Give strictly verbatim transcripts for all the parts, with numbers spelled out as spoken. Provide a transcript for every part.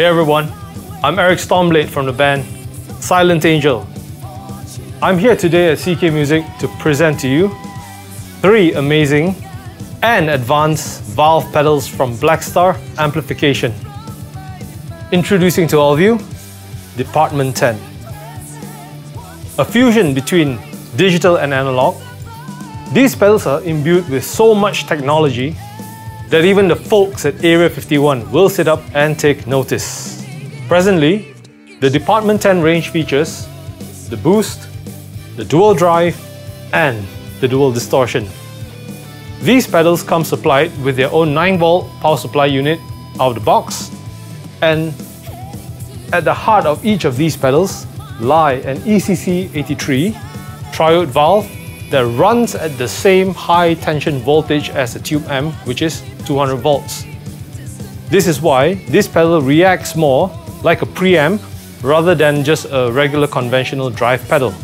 Hey everyone, I'm Eric Stormblade from the band Silent Angel. I'm here today at C K Music to present to you three amazing and advanced valve pedals from Blackstar Amplification. Introducing to all of you, Department ten. A fusion between digital and analog, these pedals are imbued with so much technology that even the folks at Area fifty-one will sit up and take notice. Presently, the Department ten range features the boost, the dual drive, and the dual distortion. These pedals come supplied with their own nine volt power supply unit out of the box, and at the heart of each of these pedals lie an E C C eighty-three triode valve that runs at the same high tension voltage as the tube amp, which is two hundred volts. This is why this pedal reacts more like a preamp rather than just a regular conventional drive pedal.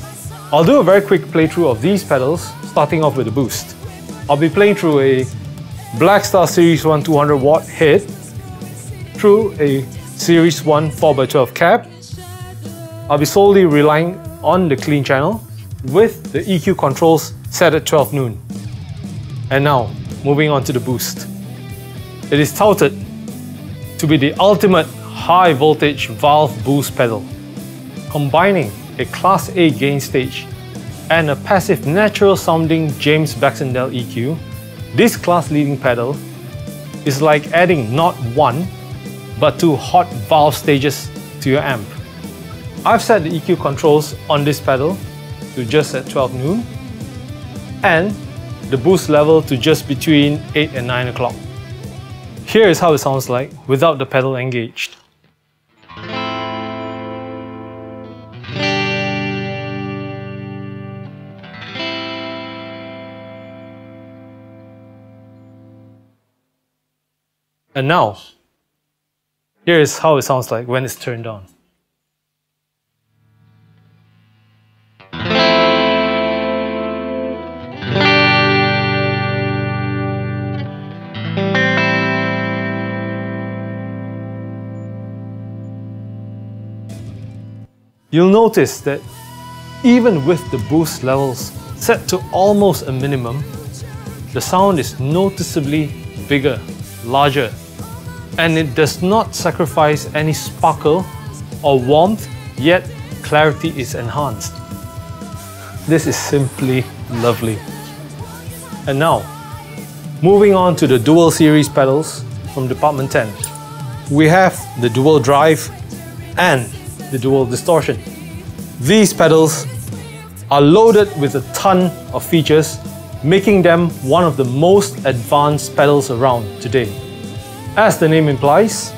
I'll do a very quick playthrough of these pedals, starting off with the boost. I'll be playing through a Blackstar Series one two hundred watt head, through a Series one four by twelve cab. I'll be solely relying on the clean channel with the E Q controls set at twelve noon. And now, moving on to the boost. It is touted to be the ultimate high voltage valve boost pedal, combining a Class A gain stage and a passive natural sounding James Baxendale E Q. This class leading pedal is like adding not one, but two hot valve stages to your amp. I've set the E Q controls on this pedal to just at twelve noon and the boost level to just between eight and nine o'clock. Here is how it sounds like without the pedal engaged. And now, here is how it sounds like when it's turned on. You'll notice that even with the boost levels set to almost a minimum, the sound is noticeably bigger, larger, and it does not sacrifice any sparkle or warmth, yet clarity is enhanced. This is simply lovely. And now, moving on to the dual series pedals from Department ten. We have the dual drive and the dual distortion. These pedals are loaded with a ton of features, making them one of the most advanced pedals around today. As the name implies,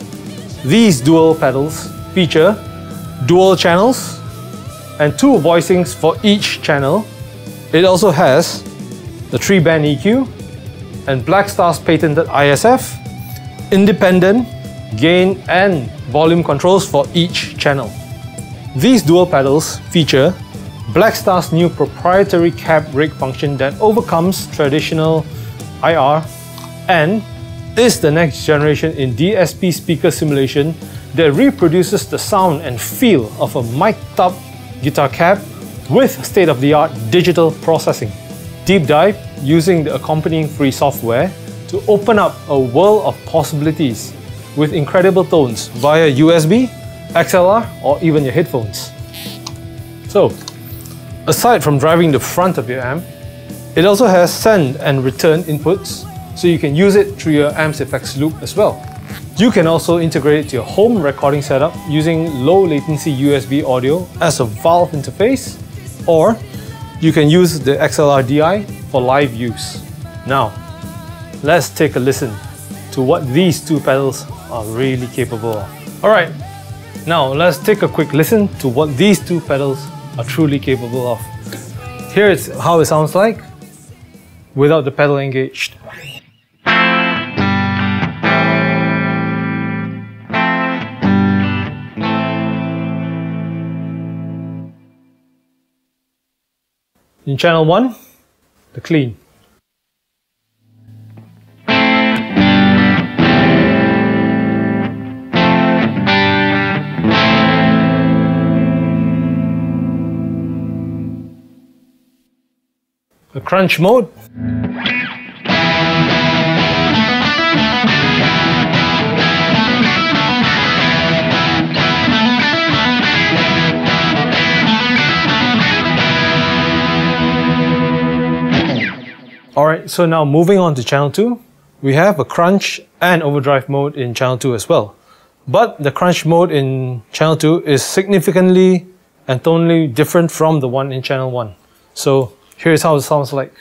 these dual pedals feature dual channels and two voicings for each channel. It also has the three band E Q and Blackstar's patented I S F, independent gain and volume controls for each channel. These dual pedals feature Blackstar's new proprietary cab rig function that overcomes traditional I R and is the next generation in D S P speaker simulation that reproduces the sound and feel of a mic'd up guitar cab with state-of-the-art digital processing. Deep dive using the accompanying free software to open up a world of possibilities with incredible tones via U S B, X L R, or even your headphones. So, aside from driving the front of your amp, it also has send and return inputs, so you can use it through your Amps Effects loop as well. You can also integrate it to your home recording setup using low latency U S B audio as a valve interface, or you can use the X L R D I for live use. Now, let's take a listen to what these two pedals are really capable of. Alright, now let's take a quick listen to what these two pedals are truly capable of. Here is how it sounds like without the pedal engaged. In channel one, the clean. the crunch mode. Alright, so now moving on to channel two, we have a crunch and overdrive mode in channel two as well. But the crunch mode in channel two is significantly and tonally different from the one in channel one. So here's how it sounds like.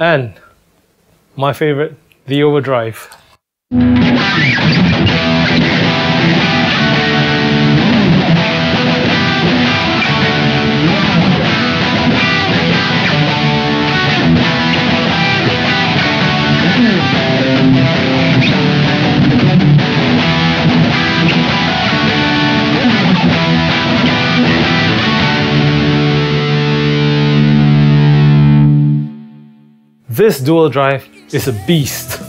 And my favorite, the overdrive. This dual drive is a beast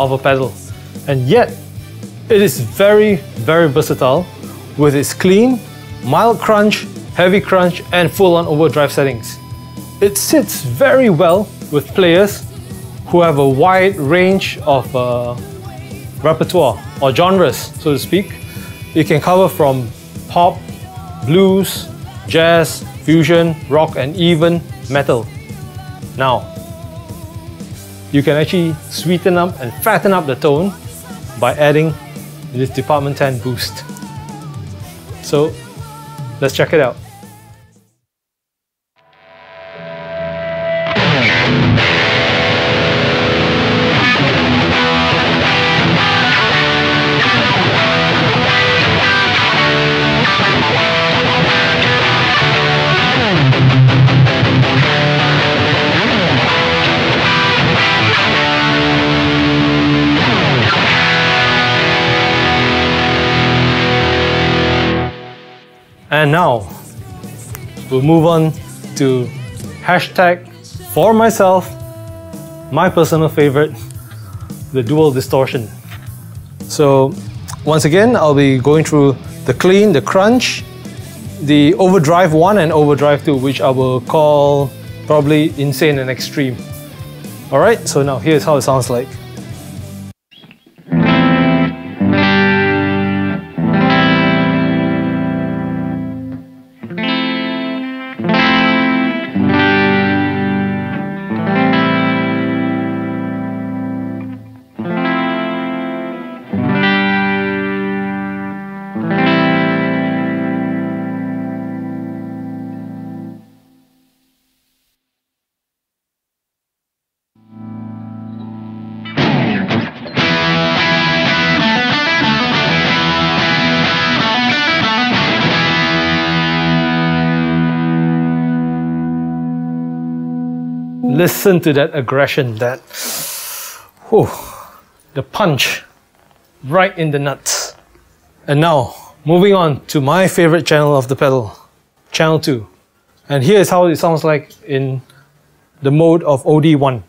of a pedal, and yet it is very, very versatile with its clean, mild crunch, heavy crunch and full-on overdrive settings. It sits very well with players who have a wide range of uh, repertoire or genres, so to speak. It can cover from pop, blues, jazz, fusion, rock and even metal. Now, you can actually sweeten up and fatten up the tone by adding this Department ten boost. So let's check it out. And now, we'll move on to hashtag for myself, my personal favorite, the dual distortion. So once again, I'll be going through the clean, the crunch, the overdrive one and overdrive two, which I will call probably insane and extreme. Alright, so now here's how it sounds like. Listen to that aggression, that, whew, the punch right in the nuts. And now, moving on to my favorite channel of the pedal, channel two. And here's how it sounds like in the mode of O D one.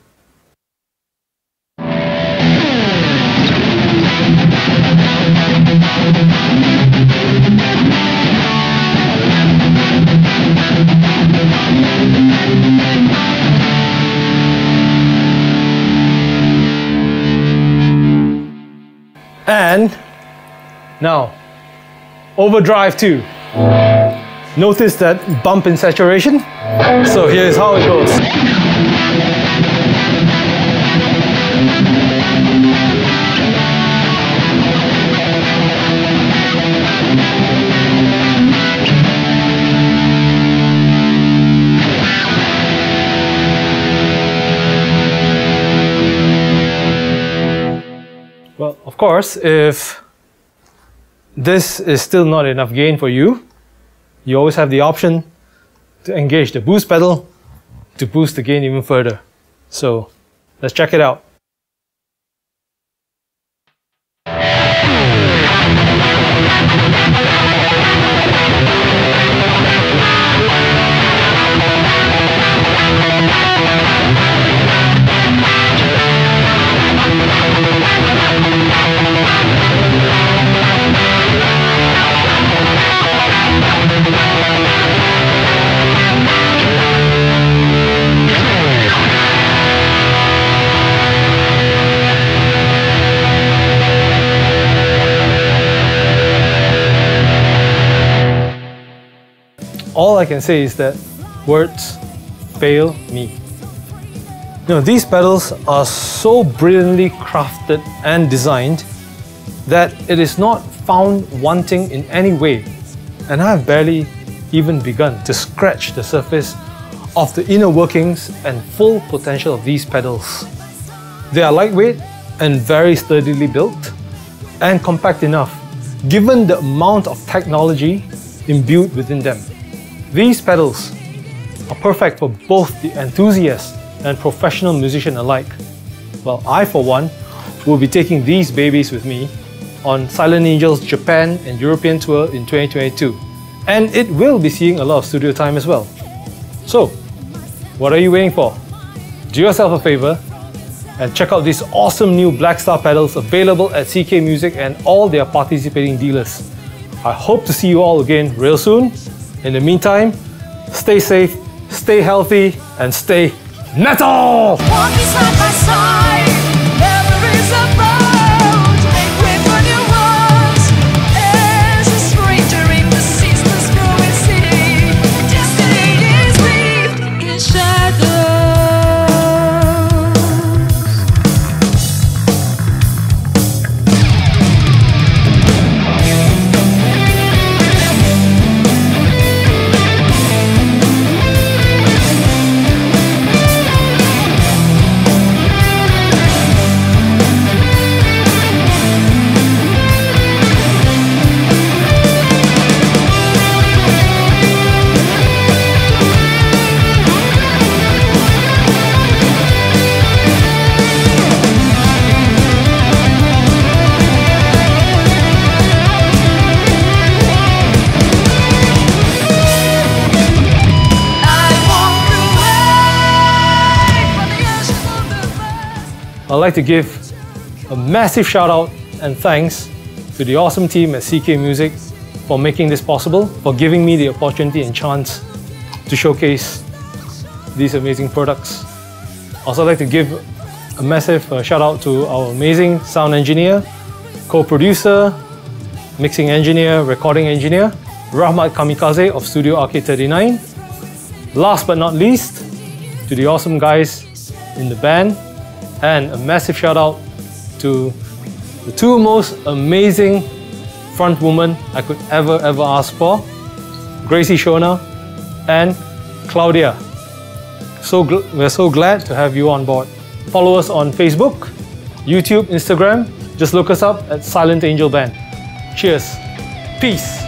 And now, overdrive two. Notice that bump in saturation. So here's how it goes. Well, of course, if this is still not enough gain for you, you always have the option to engage the boost pedal to boost the gain even further. So let's check it out. all I can say is that words fail me. You know, these pedals are so brilliantly crafted and designed that it is not found wanting in any way, and I have barely even begun to scratch the surface of the inner workings and full potential of these pedals. They are lightweight and very sturdily built, and compact enough given the amount of technology imbued within them. These pedals are perfect for both the enthusiast and professional musician alike. Well, I for one will be taking these babies with me on Silent Angel's Japan and European tour in twenty twenty-two, and it will be seeing a lot of studio time as well. So, what are you waiting for? Do yourself a favor and check out these awesome new Blackstar pedals available at C K Music and all their participating dealers. I hope to see you all again real soon. In the meantime, stay safe, stay healthy, and stay metal! I'd like to give a massive shout out and thanks to the awesome team at C K Music for making this possible, for giving me the opportunity and chance to showcase these amazing products. I'd also like to give a massive shout out to our amazing sound engineer, co-producer, mixing engineer, recording engineer, Rahmat Kamikaze of Studio R K thirty-nine. Last but not least, to the awesome guys in the band, and a massive shout out to the two most amazing front women I could ever ever ask for, Gracie Shona and Claudia. So we're so glad to have you on board. Follow us on Facebook, YouTube, Instagram. Just look us up at Silent Angel Band. Cheers. Peace.